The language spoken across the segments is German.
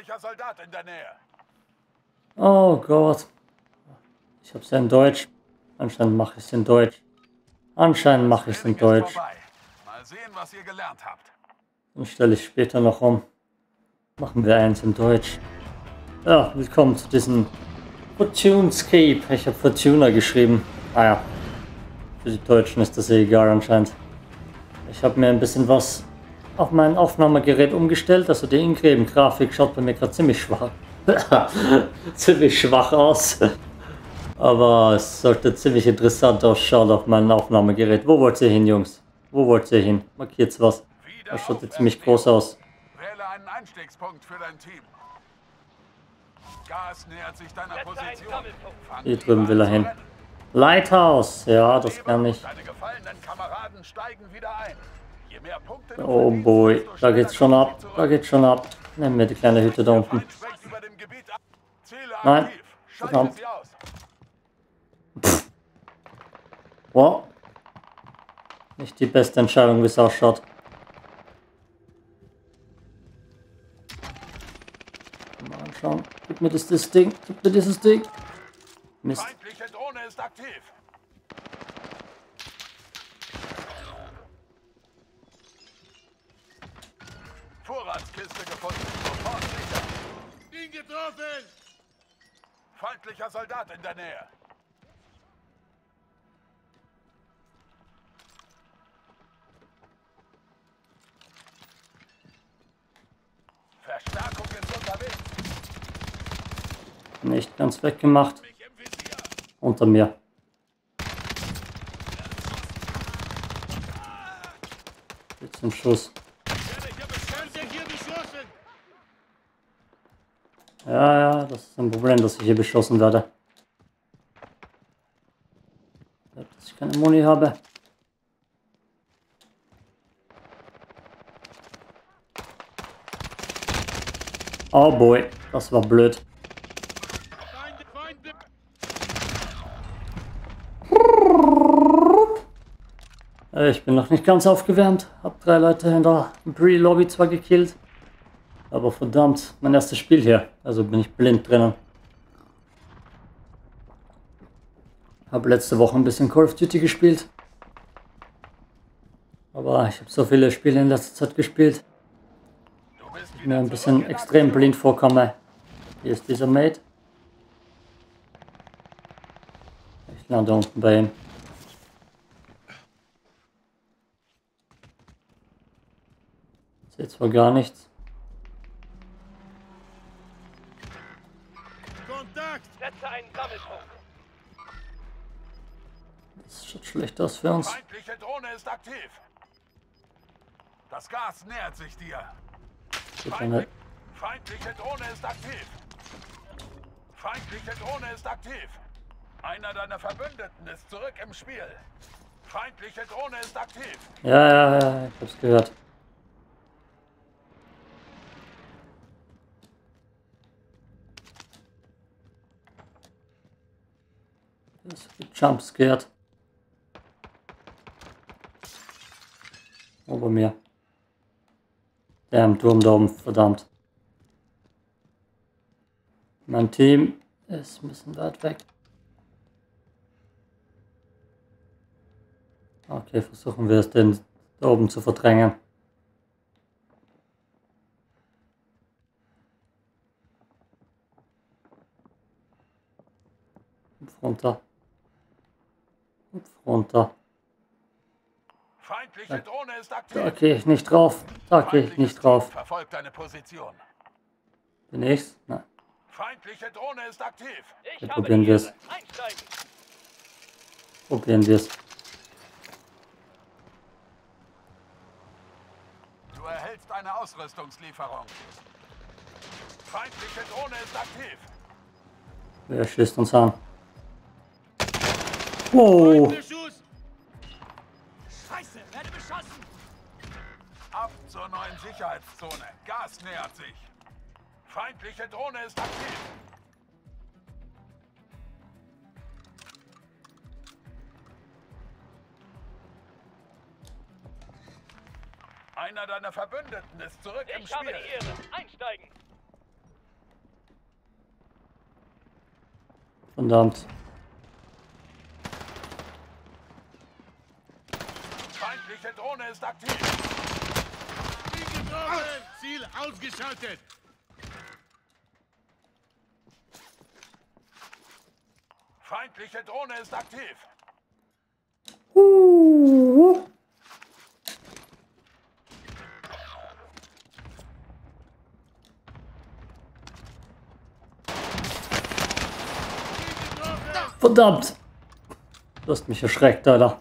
feindlicher Soldat in der Nähe. Oh Gott. Ich hab's ja in Deutsch. Anscheinend mache ich es in Deutsch. Anscheinend mache ich es in Deutsch. Mal sehen, was ihr gelernt habt. Dann stelle ich später noch um. Machen wir eins in Deutsch. Ja, willkommen zu diesem Fortune's Keep. Ich habe Fortuna geschrieben. Ah ja. Für die Deutschen ist das eh egal anscheinend. Ich habe mir ein bisschen was auf mein Aufnahmegerät umgestellt. Also die Ingräben-Grafik schaut bei mir gerade ziemlich schwach aus. Aber es sollte ziemlich interessant ausschauen auf meinem Aufnahmegerät. Wo wollt ihr hin, Jungs? Wo wollt ihr hin? Markiert's was. Das schaut jetzt ziemlich groß aus. Wähle einen Einstiegspunkt für dein Team. Gas nähert sich deiner Position. Hier drüben will er hin. Lighthouse! Ja, das kann ich. Deine gefallenen Kameraden steigen wieder ein. Je mehr Punkte. Oh boy, da geht's schon ab. Da geht's schon ab. Nehmen wir die kleine Hütte da unten. Nein. Verdammt. Wow. Nicht die beste Entscheidung, wie es ausschaut. Mal anschauen. Gib mir das Ding. Gib mir dieses Ding. Mist. Feindliche Drohne ist aktiv. Vorratskiste gefunden. Sofort sicher. Ihn getroffen. Feindlicher Soldat in der Nähe. Verstärkung ist unterwegs. Nicht ganz weggemacht. Unter mir. Jetzt ein Schuss. Ja, das ist ein Problem, dass ich hier beschossen werde. Dass ich keine Muni habe. Oh boy, das war blöd. Ich bin noch nicht ganz aufgewärmt, hab 3 Leute in der Pre-Lobby zwar gekillt, aber verdammt, mein erstes Spiel hier, also bin ich blind drinnen. Hab letzte Woche ein bisschen Call of Duty gespielt, aber ich habe so viele Spiele in letzter Zeit gespielt, dass ich mir ein bisschen extrem blind vorkomme. Hier ist dieser Mate. Ich lande unten bei ihm. Jetzt war gar nichts. Kontakt! Setze einen Sammelpunkt. Das schaut schlecht aus für uns. Feindliche Drohne ist aktiv. Das Gas nähert sich dir. Feindliche Drohne ist aktiv. Feindliche Drohne ist aktiv. Einer deiner Verbündeten ist zurück im Spiel. Feindliche Drohne ist aktiv. Ja, ich hab's gehört. Das wird jumpscared. Ober mir. Der im Turm da oben, verdammt. Mein Team ist ein bisschen weit weg. Okay, versuchen wir es, den da oben zu verdrängen. Hupf runter. Runter. Feindliche Drohne ist aktiv. Da gehe ich nicht drauf. Da gehe ich nicht drauf. Verfolgt deine Position. Bin ich's? Nein. Feindliche Drohne ist aktiv. Probieren wir es. Probieren wir es. Du erhältst eine Ausrüstungslieferung. Feindliche Drohne ist aktiv. Wer schießt uns an? Wow. Scheiße, werde beschossen. Ab zur neuen Sicherheitszone. Gas nähert sich. Feindliche Drohne ist aktiv. Einer deiner Verbündeten ist zurück im Spiel. Ich habe die Ehre. Einsteigen. Verdammt. Feindliche Drohne ist aktiv. Ziel getroffen. Ziel ausgeschaltet. Feindliche Drohne ist aktiv. Verdammt! Du hast mich erschreckt, Alter.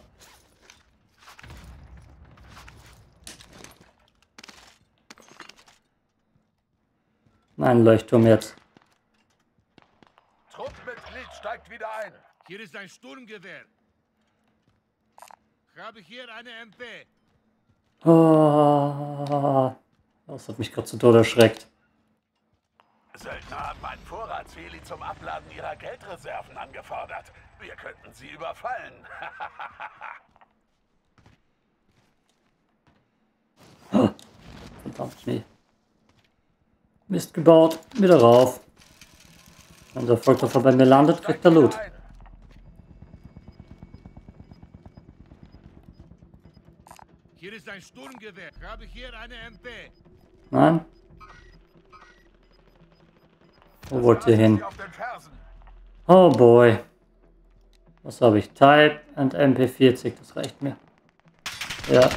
Nein, Leuchtturm jetzt. Truppenmitglied steigt wieder ein. Hier ist ein Sturmgewehr. Habe hier eine MP. Oh, das hat mich gerade zu Tode erschreckt. Söldner haben einen Vorratsfeli zum Abladen ihrer Geldreserven angefordert. Wir könnten sie überfallen. Verdammt, nee. Mist gebaut, wieder rauf. Wenn der Volkdorfer bei mir landet, kriegt er Loot. Hier ist ein Sturmgewehr. Habe hier eine MP. Nein. Wo wollt ihr hin? Oh boy. Was habe ich? Type and MP40, das reicht mir. Ja.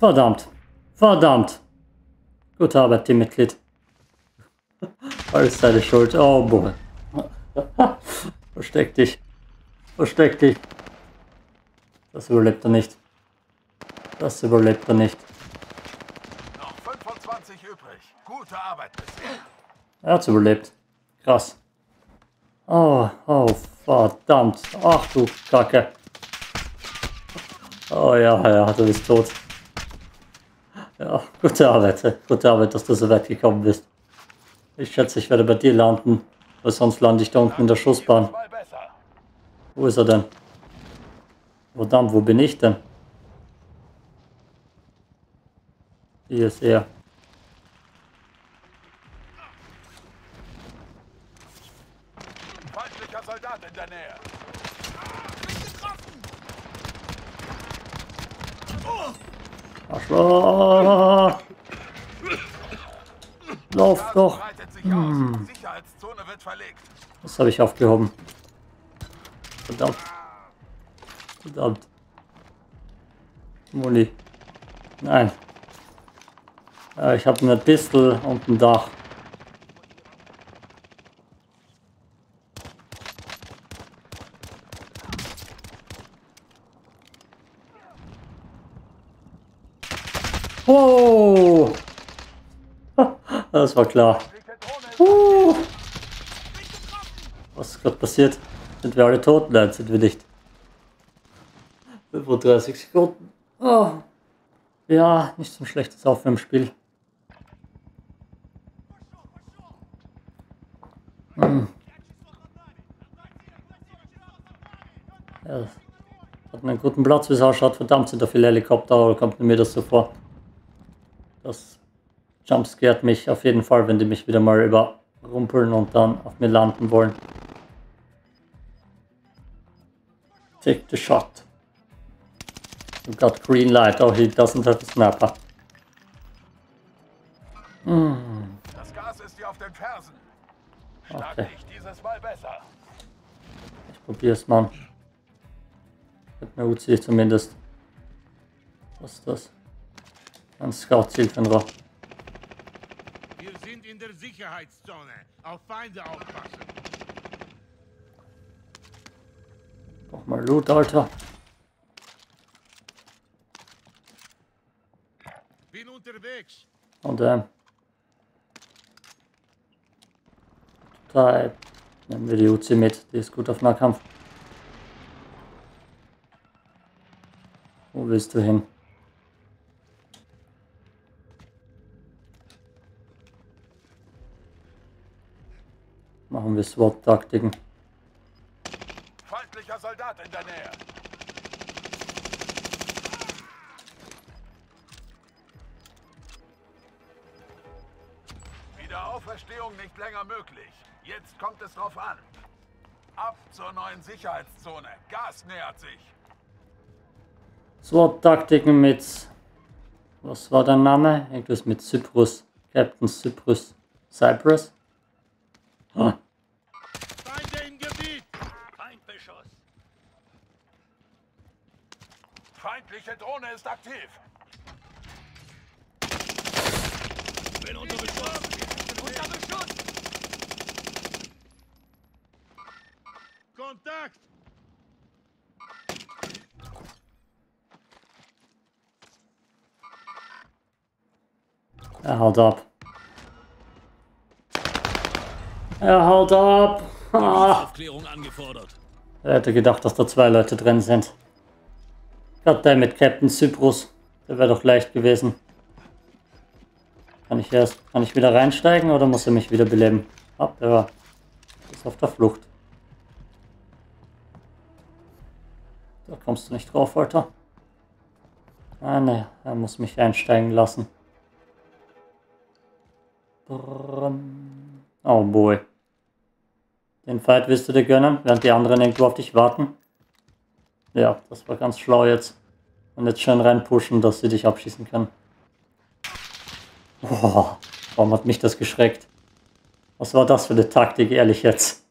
Verdammt. Verdammt. Gute Arbeit, Teammitglied. Alles deine Schuld. Oh boy. Versteck dich. Versteck dich. Das überlebt er nicht. Das überlebt er nicht. Noch 25 übrig. Gute Arbeit bisher. Er hat's überlebt. Krass. Oh, oh, verdammt. Ach du Kacke. Oh ja, du bist tot. Ja, gute Arbeit. Gute Arbeit, dass du so weit gekommen bist. Ich schätze, ich werde bei dir landen, weil sonst lande ich da unten in der Schussbahn. Wo ist er denn? Verdammt, wo bin ich denn? Hier ist er. Feindlicher Soldat in der Nähe. Arschloch! Lauf doch! Hm. Das habe ich aufgehoben. Verdammt. Verdammt. Moli. Nein. Ich habe eine Pistole und ein Dach. Oh! Das war klar. Was ist gerade passiert? Sind wir alle tot? Nein, sind wir nicht. 35 Sekunden. Oh. Ja, nicht so ein schlechtes Aufwärmspiel. Hm. Ja, hat einen guten Platz, wie es ausschaut. Verdammt, sind da viele Helikopter, oder kommt mir das so vor? Das jumpscared mich auf jeden Fall, wenn die mich wieder mal überrumpeln und dann auf mir landen wollen. Take the shot. We've got green light. Oh, he doesn't have a sniper. Mm. Das Gas ist dir auf den Fersen. Schlag dich dieses Mal besser. Ich probier's mal. Mit einer Uzi zumindest. Was ist das? Ein Scout-Zielfinder. Wir sind in der Sicherheitszone. Auf Feinde aufpassen. Noch mal Loot, Alter. Und da nehmen wir die Uzi mit, die ist gut auf Nahkampf. Wo willst du hin? Machen wir SWAT-Taktiken. Feindlicher Soldat in der Nähe. Auferstehung nicht länger möglich. Jetzt kommt es drauf an. Ab zur neuen Sicherheitszone. Gas nähert sich. Swap Taktiken mit... Was war der Name? Irgendwas mit Cyprus. Captain Cyprus. Cyprus? Huh. Feinde im Gebiet! Feindbeschuss. Feindliche Drohne ist aktiv. Bin unter Beschuss. Unter Beschuss! Kontakt! Er haut ab. Er haut ab. Ah. Er hätte gedacht, dass da zwei Leute drin sind. Gott, der mit Captain Cyprus. Der wäre doch leicht gewesen. Kann ich wieder reinsteigen oder muss er mich wieder beleben? Ah, der war. Ist auf der Flucht. Da kommst du nicht drauf, Alter. Ah ne, er muss mich einsteigen lassen. Oh boy. Den Fight willst du dir gönnen, während die anderen irgendwo auf dich warten? Ja, das war ganz schlau jetzt. Und jetzt schön reinpushen, dass sie dich abschießen können. Boah, warum hat mich das geschreckt? Was war das für eine Taktik, ehrlich jetzt?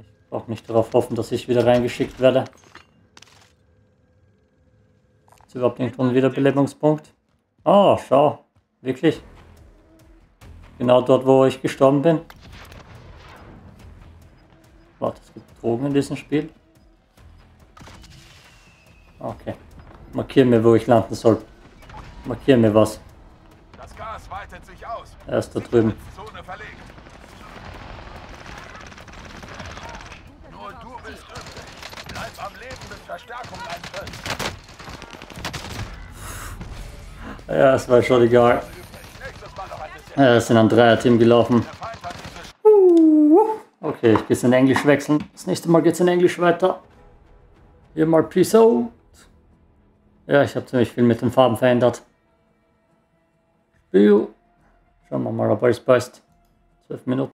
Ich brauche nicht darauf hoffen, dass ich wieder reingeschickt werde. Ist überhaupt irgendwo ein Wiederbelebungspunkt? Oh, schau. Wirklich. Genau dort, wo ich gestorben bin. Warte, es gibt Drogen in diesem Spiel. Okay. Markier mir, wo ich landen soll. Markier mir was. Das Gas weitet sich aus. Er ist da drüben. Zone verlegt. Nur du bist übrig. Bleib am Leben, mit Verstärkung eintritt. Ja, es war schon egal. Ja, es sind ein Dreier-Team gelaufen. Okay, ich gehe jetzt in Englisch wechseln. Das nächste Mal geht es in Englisch weiter. Hier mal Peace out. Ja, ich habe ziemlich viel mit den Farben verändert. Schauen wir mal, ob alles passt. 12 Minuten.